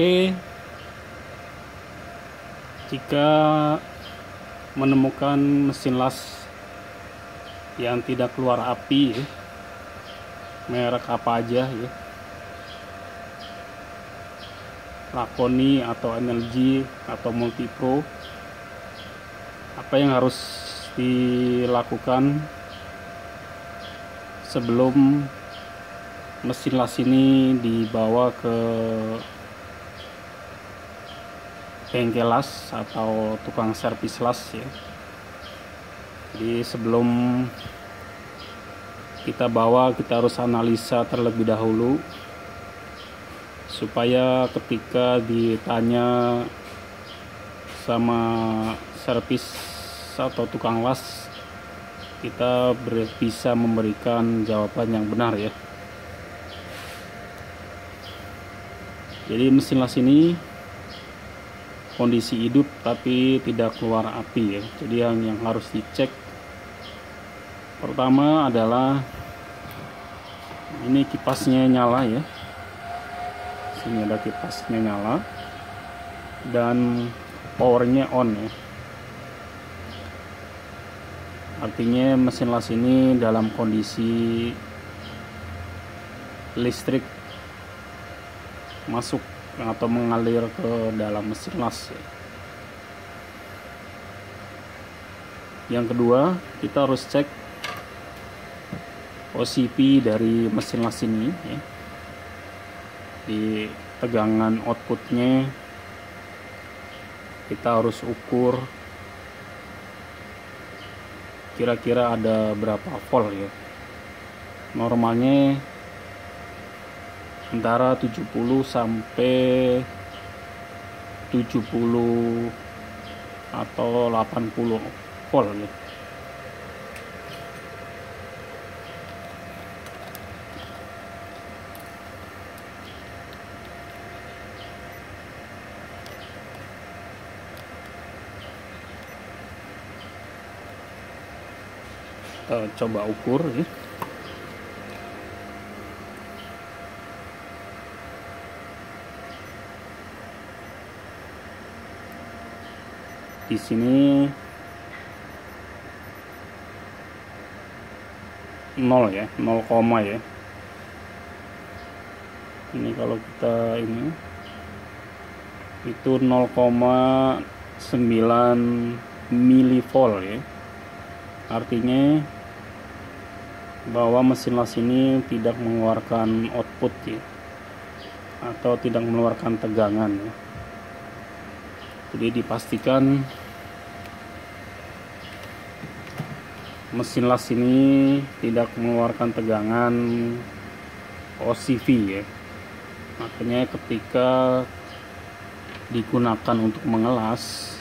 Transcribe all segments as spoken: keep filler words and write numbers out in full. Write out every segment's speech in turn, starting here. Oke, jika menemukan mesin las yang tidak keluar api ya, merek apa aja ya, Lakoni atau energi atau multipro, apa yang harus dilakukan sebelum mesin las ini dibawa ke bengkel las atau tukang servis las ya. Jadi sebelum kita bawa, kita harus analisa terlebih dahulu supaya ketika ditanya sama servis atau tukang las, kita bisa memberikan jawaban yang benar ya. Jadi mesin las ini kondisi hidup tapi tidak keluar api ya. Jadi yang, yang harus dicek pertama adalah ini kipasnya nyala ya. Sini ada kipasnya nyala dan powernya on ya. Artinya mesin las ini dalam kondisi listrik masuk atau mengalir ke dalam mesin las. Yang kedua, kita harus cek O C P dari mesin las ini ya. Di tegangan outputnya kita harus ukur kira-kira ada berapa volt ya. Normalnya antara tujuh puluh sampai tujuh puluh atau delapan puluh volt ya. Kita coba ukur ya. Di sini nol ya, nol koma ya. Ini kalau kita ini itu nol koma sembilan milivolt ya. Artinya bahwa mesin las ini tidak mengeluarkan output ya, atau tidak mengeluarkan tegangan ya. Jadi dipastikan mesin las ini tidak mengeluarkan tegangan O C V ya. Makanya ketika digunakan untuk mengelas,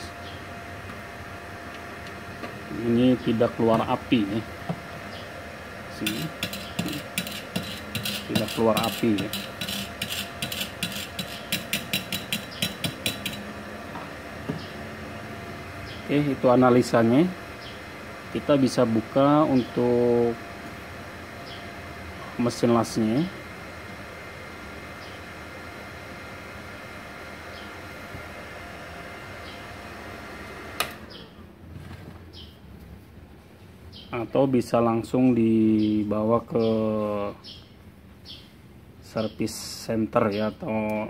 ini tidak keluar api ya. Sini tidak keluar api ya. Oke, itu analisanya. Kita bisa buka untuk mesin lasnya. Atau bisa langsung dibawa ke service center ya, atau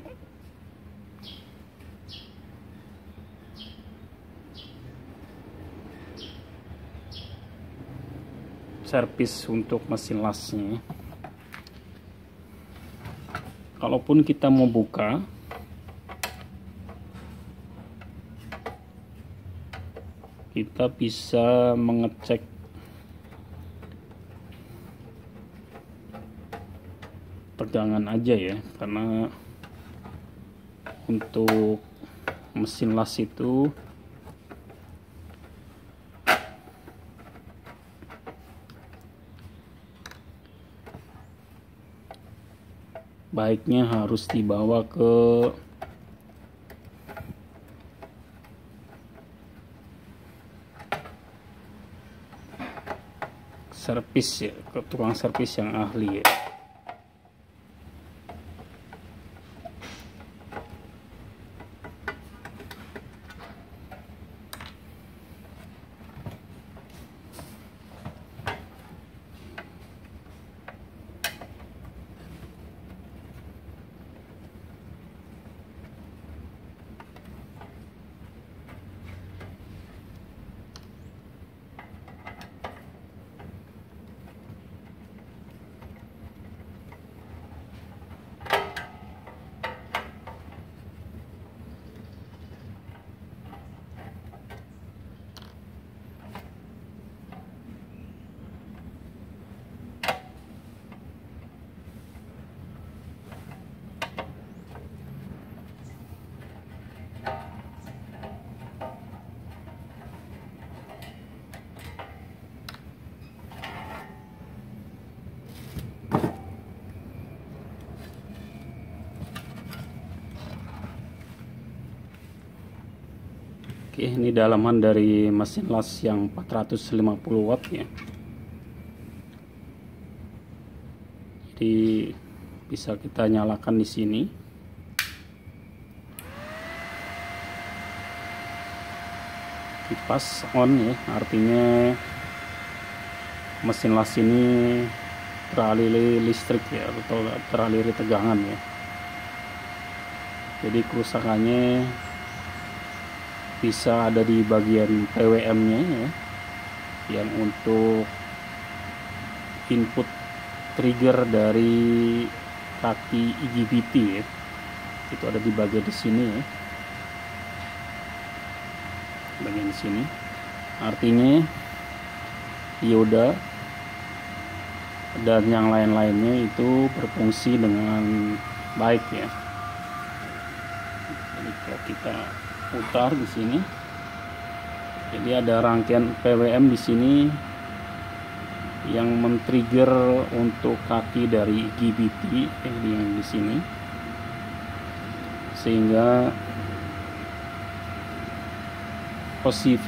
servis untuk mesin lasnya. Kalaupun kita mau buka, kita bisa mengecek tegangan aja ya, karena untuk mesin las itu baiknya harus dibawa ke servis ya, ke tukang servis yang ahli ya. Oke, ini dalaman dari mesin las yang empat ratus lima puluh watt ya. Jadi bisa kita nyalakan di sini. Kipas on ya, artinya mesin las ini teraliri listrik ya, atau teraliri tegangan ya. Jadi kerusakannya bisa ada di bagian P W M nya ya, yang untuk input trigger dari kaki I G B T ya, itu ada di bagian di sini ya, bagian di sini. Artinya dioda dan yang lain-lainnya itu berfungsi dengan baik ya. Jadi kalau kita putar di sini, jadi ada rangkaian P W M di sini yang men-trigger untuk kaki dari I G B T yang di sini, sehingga O C V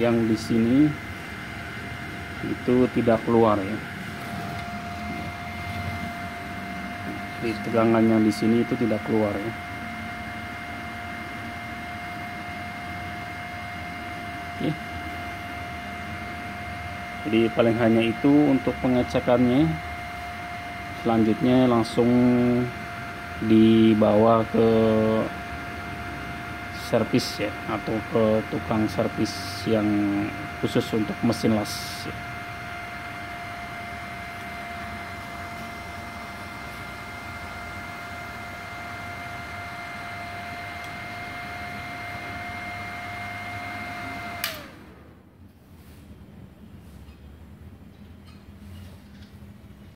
yang di sini itu tidak keluar ya. Jadi tegangannya di sini itu tidak keluar ya. Oke. Jadi paling hanya itu untuk pengecekannya. Selanjutnya langsung dibawa ke servis ya, atau ke tukang servis yang khusus untuk mesin las.